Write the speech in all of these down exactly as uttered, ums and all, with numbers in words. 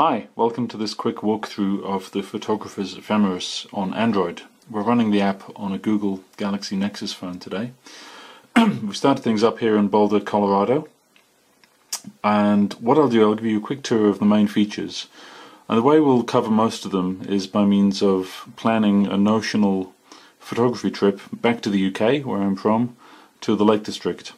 Hi, welcome to this quick walkthrough of The Photographer's Ephemeris on Android. We're running the app on a Google Galaxy Nexus phone today. We've started things up here in Boulder, Colorado. And what I'll do, I'll give you a quick tour of the main features. And the way we'll cover most of them is by means of planning a notional photography trip back to the U K, where I'm from, to the Lake District.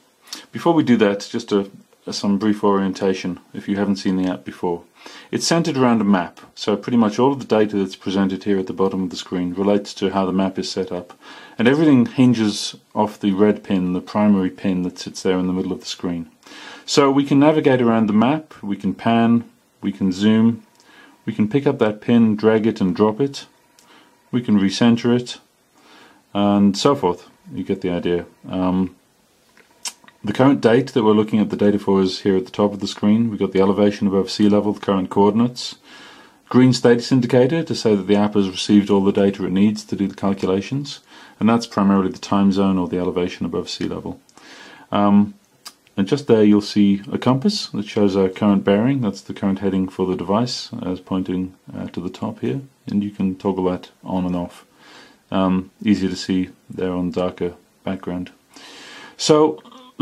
Before we do that, just a some brief orientation if you haven't seen the app before. It's centered around a map, so pretty much all of the data that's presented here at the bottom of the screen relates to how the map is set up, and everything hinges off the red pin, the primary pin that sits there in the middle of the screen. So we can navigate around the map, we can pan, we can zoom, we can pick up that pin, drag it and drop it, we can recenter it, and so forth. You get the idea. Um, The current date that we're looking at the data for is here at the top of the screen. We've got the elevation above sea level, the current coordinates, green status indicator to say that the app has received all the data it needs to do the calculations, and that's primarily the time zone or the elevation above sea level. Um, and just there you'll see a compass that shows our current bearing. That's the current heading for the device as pointing uh, to the top here, and you can toggle that on and off. Um, easier to see there on darker background. So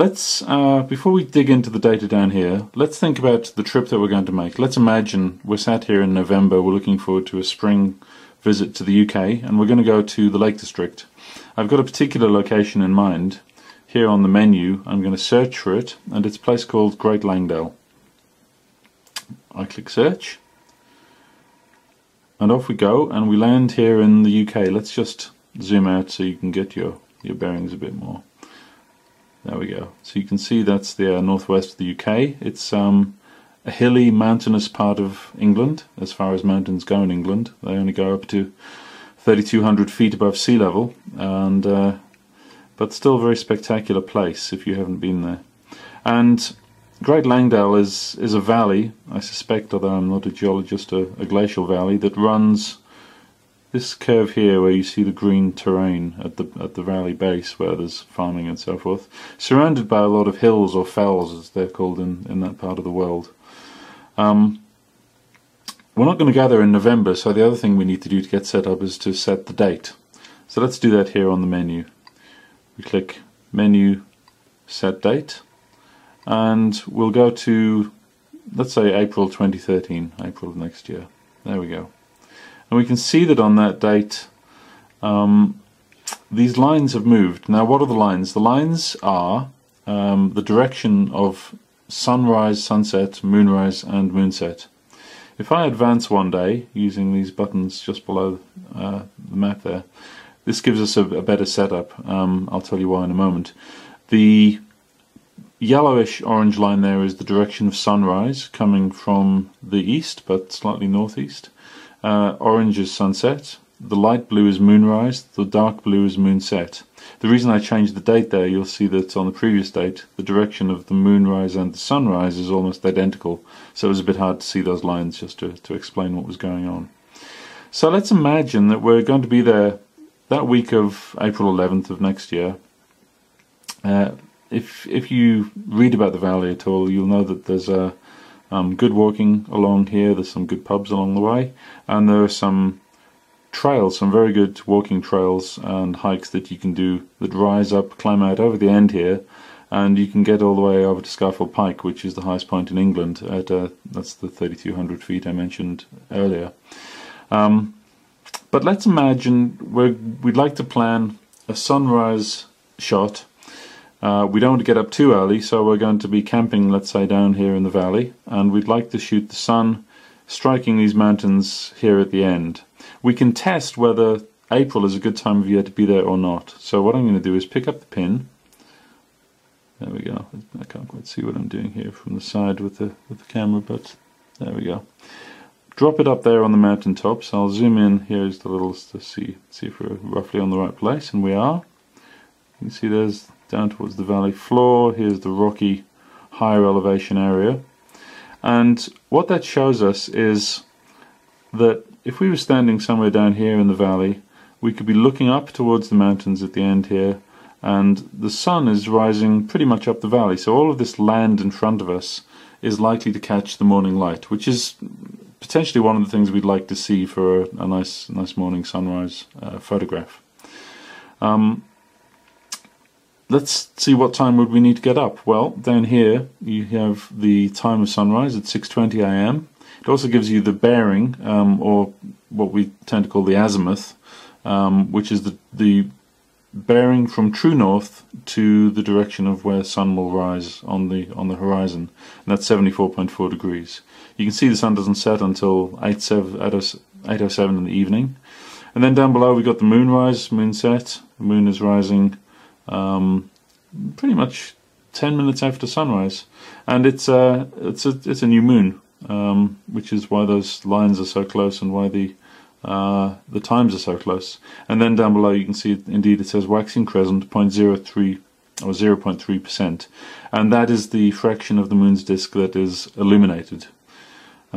Let's, uh, before we dig into the data down here, let's think about the trip that we're going to make. Let's imagine we're sat here in November, we're looking forward to a spring visit to the U K, and we're going to go to the Lake District. I've got a particular location in mind. Here on the menu, I'm going to search for it, and it's a place called Great Langdale. I click search, and off we go, and we land here in the U K. Let's just zoom out so you can get your, your bearings a bit more. There we go. So you can see that's the uh, northwest of the U K. It's um, a hilly, mountainous part of England, as far as mountains go in England. They only go up to thirty-two hundred feet above sea level, and uh, but still a very spectacular place if you haven't been there. And Great Langdale is, is a valley, I suspect, although I'm not a geologist, a, a glacial valley that runs this curve here where you see the green terrain at the at the valley base where there's farming and so forth, surrounded by a lot of hills or fells as they're called in, in that part of the world. Um, we're not going to gather in November, so the other thing we need to do to get set up is to set the date. So let's do that here on the menu. We click menu, set date, and we'll go to, let's say, April twenty thirteen, April of next year. There we go. And we can see that on that date um, these lines have moved. Now what are the lines? The lines are um, the direction of sunrise, sunset, moonrise and moonset. If I advance one day using these buttons just below uh, the map there, this gives us a, a better setup. Um, I'll tell you why in a moment. The yellowish orange line there is the direction of sunrise coming from the east but slightly northeast. Uh, orange is sunset, the light blue is moonrise, the dark blue is moonset. The reason I changed the date there, you'll see that on the previous date the direction of the moonrise and the sunrise is almost identical, so it was a bit hard to see those lines just to, to explain what was going on. So let's imagine that we're going to be there that week of April eleventh of next year. Uh, if, if you read about the valley at all, you'll know that there's a Um, good walking along here, there's some good pubs along the way, and there are some trails, some very good walking trails and hikes that you can do that rise up, climb out over the end here, and you can get all the way over to Scafell Pike, which is the highest point in England, at uh, that's the thirty-two hundred feet I mentioned earlier. Um, but let's imagine we're, we'd like to plan a sunrise shot. Uh, we don't want to get up too early, so we're going to be camping, let's say, down here in the valley, and we'd like to shoot the sun striking these mountains here at the end. We can test whether April is a good time of year to be there or not. So what I'm going to do is pick up the pin. There we go. I can't quite see what I'm doing here from the side with the, with the camera, but there we go. Drop it up there on the mountaintop, so I'll zoom in. Here's the littles to see, see if we're roughly on the right place, and we are. You can see there's down towards the valley floor, here's the rocky higher elevation area, and what that shows us is that if we were standing somewhere down here in the valley, we could be looking up towards the mountains at the end here, and the sun is rising pretty much up the valley, so all of this land in front of us is likely to catch the morning light, which is potentially one of the things we'd like to see for a nice nice morning sunrise uh, photograph. Um, let's see, what time would we need to get up? Well, down here you have the time of sunrise at six twenty A M It also gives you the bearing, um, or what we tend to call the azimuth, um, which is the, the bearing from true north to the direction of where sun will rise on the on the horizon, and that's seventy-four point four degrees. You can see the sun doesn't set until eight oh seven in the evening, and then down below we've got the moonrise, moonset. The moon is rising um, pretty much ten minutes after sunrise, and it's uh, it's a it's a new moon, um, which is why those lines are so close and why the Uh, the times are so close. And then down below you can see, indeed, it says waxing crescent zero point zero three or zero point three percent, and that is the fraction of the moon's disk that is illuminated.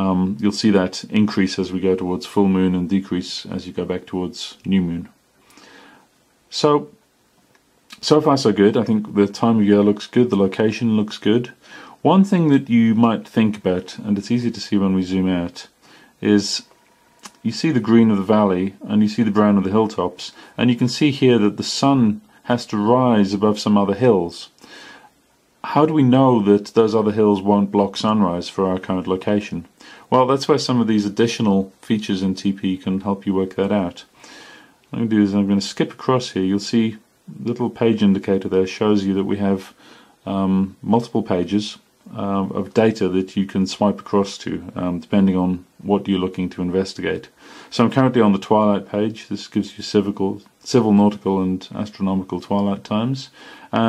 Um, you'll see that increase as we go towards full moon and decrease as you go back towards new moon. So, so far so good. I think the time of year looks good, the location looks good. One thing that you might think about, and it's easy to see when we zoom out, is you see the green of the valley and you see the brown of the hilltops, and you can see here that the sun has to rise above some other hills. How do we know that those other hills won't block sunrise for our current location? Well, that's where some of these additional features in T P can help you work that out. What I'm going to do is I'm going to skip across here. You'll see the little page indicator there shows you that we have um, multiple pages Um, of data that you can swipe across to, um, depending on what you're looking to investigate. So I'm currently on the twilight page. This gives you civical, civil, nautical and astronomical twilight times,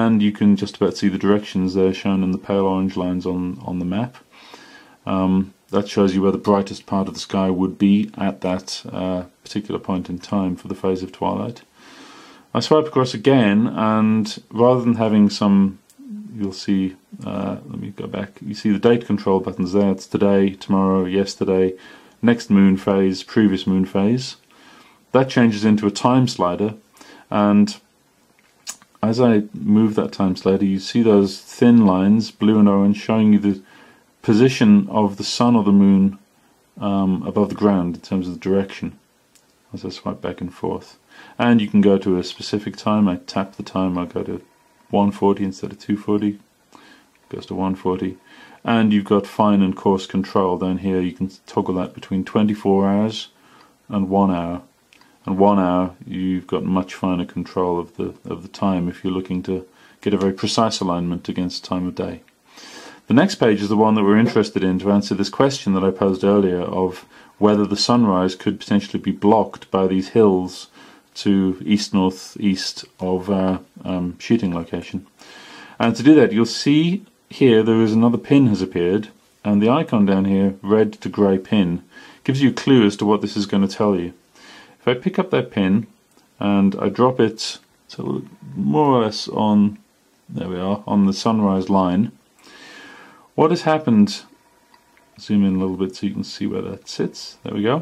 and you can just about see the directions there shown in the pale orange lines on, on the map. Um, that shows you where the brightest part of the sky would be at that uh, particular point in time for the phase of twilight. I swipe across again, and rather than having some, you'll see, uh, let me go back, you see the date control buttons there. It's today, tomorrow, yesterday, next moon phase, previous moon phase. That changes into a time slider, and as I move that time slider you see those thin lines, blue and orange, showing you the position of the sun or the moon um, above the ground in terms of the direction as I swipe back and forth. And you can go to a specific time. I tap the time, I go to one forty instead of two forty, goes to one forty, and you've got fine and coarse control down here. You can toggle that between twenty-four hours and one hour, and one hour you've got much finer control of the of the time if you're looking to get a very precise alignment against time of day. The next page is the one that we're interested in to answer this question that I posed earlier of whether the sunrise could potentially be blocked by these hills to east northeast of our um, shooting location. And to do that, you'll see here there is another pin has appeared, and the icon down here, red to grey pin, gives you a clue as to what this is going to tell you. If I pick up that pin and I drop it to more or less on, there we are, on the sunrise line, what has happened? Zoom in a little bit so you can see where that sits. There we go.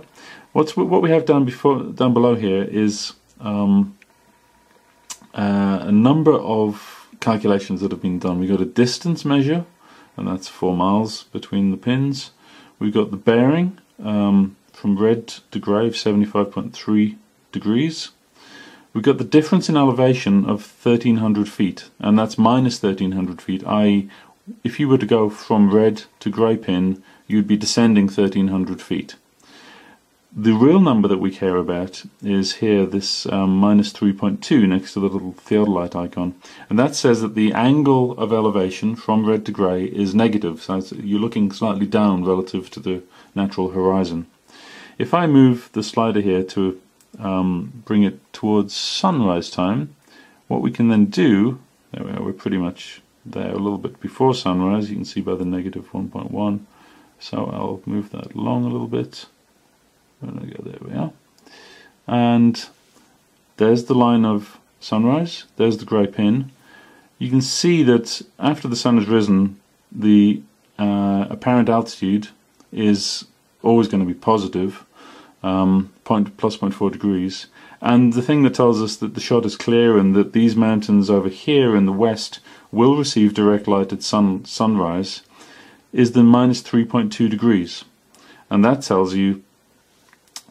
What's what we have down before down below here is Um, uh, a number of calculations that have been done. We've got a distance measure, and that's four miles between the pins. We've got the bearing um, from red to grey of seventy-five point three degrees. We've got the difference in elevation of thirteen hundred feet, and that's minus thirteen hundred feet, that is if you were to go from red to grey pin, you'd be descending thirteen hundred feet. The real number that we care about is here, this um, minus three point two next to the little theodolite icon, and that says that the angle of elevation from red to grey is negative, so you're looking slightly down relative to the natural horizon. If I move the slider here to um, bring it towards sunrise time, what we can then do, there we are, we're pretty much there a little bit before sunrise, you can see by the negative one point one, so I'll move that along a little bit. There we are, and there's the line of sunrise, there's the grey pin. You can see that after the sun has risen, the uh, apparent altitude is always going to be positive, um, point, plus zero point four degrees, and the thing that tells us that the shot is clear and that these mountains over here in the west will receive direct light at sun, sunrise is the minus three point two degrees. and that tells you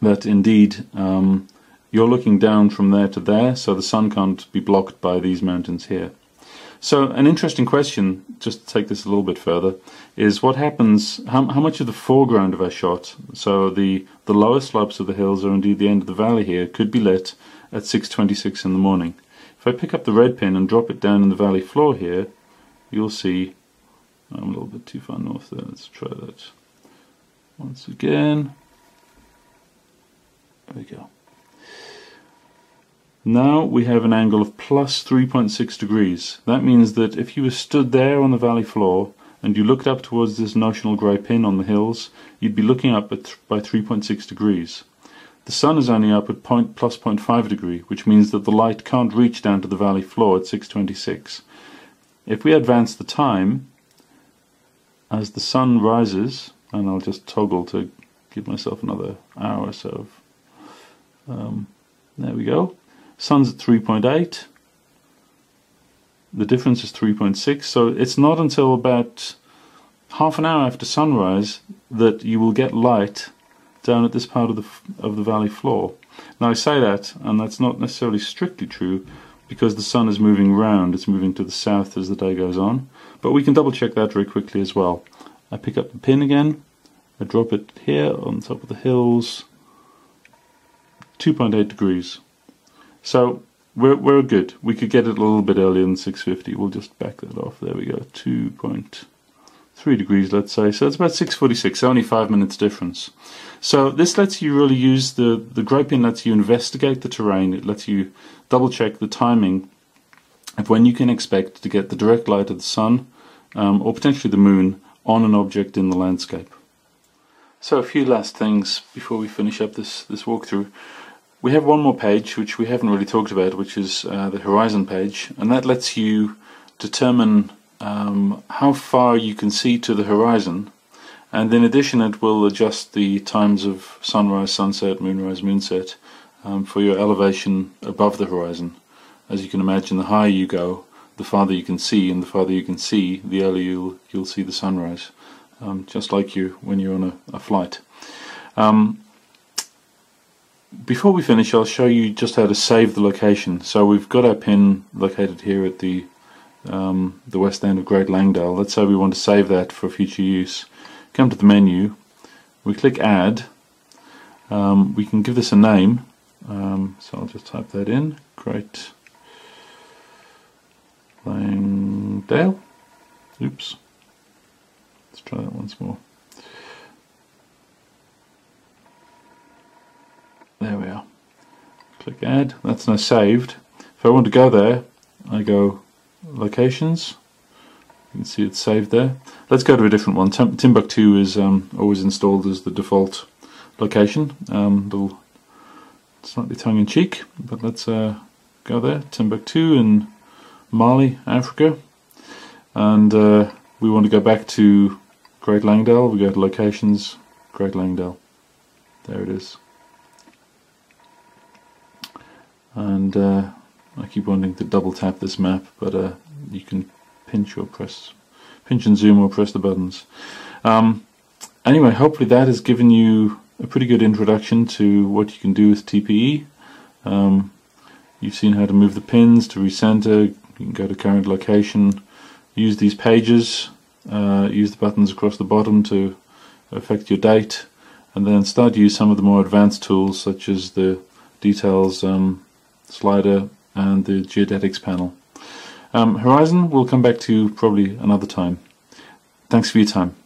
that indeed um, you're looking down from there to there, so the sun can't be blocked by these mountains here. So an interesting question, just to take this a little bit further, is what happens, how, how much of the foreground of our shot, so the, the lower slopes of the hills or indeed the end of the valley here, could be lit at six twenty-six in the morning. If I pick up the red pin and drop it down in the valley floor here, you'll see, I'm a little bit too far north there, let's try that once again. There we go. Now we have an angle of plus three point six degrees. That means that if you were stood there on the valley floor and you looked up towards this notional grey pin on the hills, you'd be looking up at by three point six degrees. The sun is only up at point, plus zero point five degree, which means that the light can't reach down to the valley floor at six twenty-six. If we advance the time, as the sun rises, and I'll just toggle to give myself another hour or so of, um, there we go. Sun's at three point eight, the difference is three point six, so it's not until about half an hour after sunrise that you will get light down at this part of the, of the valley floor. Now I say that, and that's not necessarily strictly true, because the sun is moving round, it's moving to the south as the day goes on, but we can double check that very quickly as well. I pick up the pin again, I drop it here on top of the hills, two point eight degrees. So we're, we're good. We could get it a little bit earlier than six fifty. We'll just back that off. There we go. two point three degrees, let's say. So it's about six forty-six, only five minutes difference. So this lets you really use the, the grey pin, lets you investigate the terrain. It lets you double check the timing of when you can expect to get the direct light of the sun um, or potentially the moon on an object in the landscape. So a few last things before we finish up this, this walkthrough. We have one more page which we haven't really talked about, which is uh, the horizon page, and that lets you determine um, how far you can see to the horizon, and in addition it will adjust the times of sunrise, sunset, moonrise, moonset um, for your elevation above the horizon. As you can imagine, the higher you go, the farther you can see, and the farther you can see, the earlier you'll, you'll see the sunrise, um, just like you when you're on a, a flight. Um, Before we finish, I'll show you just how to save the location. So we've got our pin located here at the um, the west end of Great Langdale. Let's say we want to save that for future use. Come to the menu, we click Add. Um, we can give this a name, um, so I'll just type that in, Great Langdale. Oops, let's try that once more. There we are. Click Add. That's now saved. If I want to go there, I go Locations. You can see it's saved there. Let's go to a different one. Tim Timbuktu is um, always installed as the default location. Um, little slightly tongue-in-cheek, but let's uh, go there. Timbuktu in Mali, Africa. And uh, we want to go back to Great Langdale. We go to Locations, Great Langdale. There it is. And uh, I keep wanting to double tap this map, but uh, you can pinch or press, pinch and zoom or press the buttons. Um, anyway, hopefully that has given you a pretty good introduction to what you can do with T P E. Um, you've seen how to move the pins, to recenter, you can go to current location, use these pages, uh, use the buttons across the bottom to affect your date, and then start to use some of the more advanced tools such as the details, um, slider and the geodetics panel. Um, horizon we'll come back to probably another time. Thanks for your time.